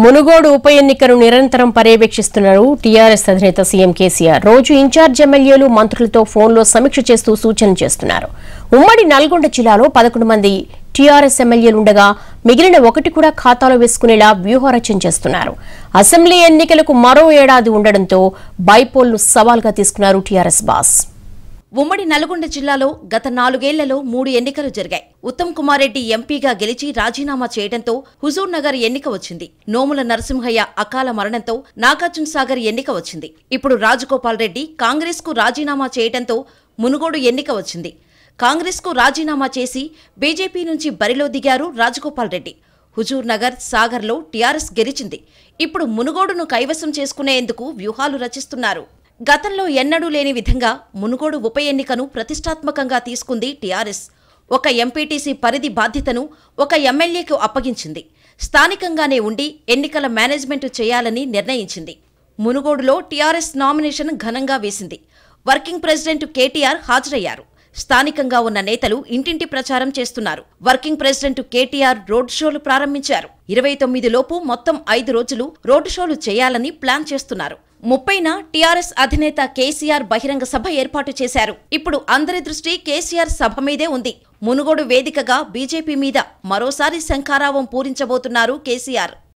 మునుగోడు ఉప ఎన్నికను నిరంతరం పర్యవేక్షిస్తున్నారు టీఆర్ఎస్ అధినేత సీఎం కేసీఆర్. రోజు ఇన్ఛార్జ్ ఎమ్మెల్యేలు మంత్రులతో ఫోన్లో సమీక్ష చేస్తూ సూచనలు చేస్తున్నారు. ఉమ్మడి నల్గొండ జిల్లాలో 11 మంది టీఆర్ఎస్ ఎమ్మెల్యేలు ఉండగా మిగిలిన ఒకటి కూడా ఖాతాలో వేసుకునేలా వ్యూహరచన చేస్తున్నారు. అసెంబ్లీ ఎన్నికలకు మరో ఏడాది ఉండడంతో బైపోల్ను సవాల్గా తీసుకున్నారు టీఆర్ఎస్ బాస్. ఉమ్మడి నల్గొండ జిల్లాలో గత 4 ఏళ్లలో 3 ఎన్నికలు జరిగాయి. ఉత్తమ్ కుమారెడ్డి ఎంపీగా గెలిచి రాజీనామా చేయడంతో హుజూర్నగర్ ఎన్నిక వచ్చింది. నోముల నరసింహయ్య అకాల మరణంతో నాగార్జున సాగర్ ఎన్నిక వచ్చింది. ఇప్పుడు రాజగోపాల్ రెడ్డి కాంగ్రెస్ కు రాజీనామా చేయడంతో మునుగోడు ఎన్నిక వచ్చింది. కాంగ్రెస్ కు రాజీనామా చేసి బీజేపీ నుంచి బరిలో దిగారు రాజగోపాల్ రెడ్డి. హుజూర్నగర్, సాగర్లో టీఆర్ఎస్ గెలిచింది. ఇప్పుడు మునుగోడును కైవసం చేసుకునేందుకు వ్యూహాలు రచిస్తున్నారు. గతంలో ఎన్నడూ లేని విధంగా మునుగోడు ఉప ఎన్నికను ప్రతిష్టాత్మకంగా తీసుకుంది టీఆర్ఎస్. ఒక ఎంపీటీసీ పరిధి బాధ్యతను ఒక ఎమ్మెల్యేకు అప్పగించింది. స్థానికంగానే ఉండి ఎన్నికల మేనేజ్మెంట్ చేయాలని నిర్ణయించింది. మునుగోడులో టీఆర్ఎస్ నామినేషన్ ఘనంగా వేసింది. వర్కింగ్ ప్రెసిడెంట్ కేటీఆర్ హాజరయ్యారు. స్థానికంగా ఉన్న నేతలు ఇంటింటి ప్రచారం చేస్తున్నారు. వర్కింగ్ ప్రెసిడెంట్ కేటీఆర్ రోడ్ షోలు ప్రారంభించారు. 29 లోపు మొత్తం 5 రోజులు రోడ్ షోలు చేయాలని ప్లాన్ చేస్తున్నారు. 30న టీఆర్ఎస్ అధినేత కేసీఆర్ బహిరంగ సభ ఏర్పాటు చేశారు. ఇప్పుడు అందరి దృష్టి కేసీఆర్ సభ మీదే ఉంది. మునుగోడు వేదికగా బీజేపీ మీద మరోసారి శంఖారావం పూరించబోతున్నారు కేసీఆర్.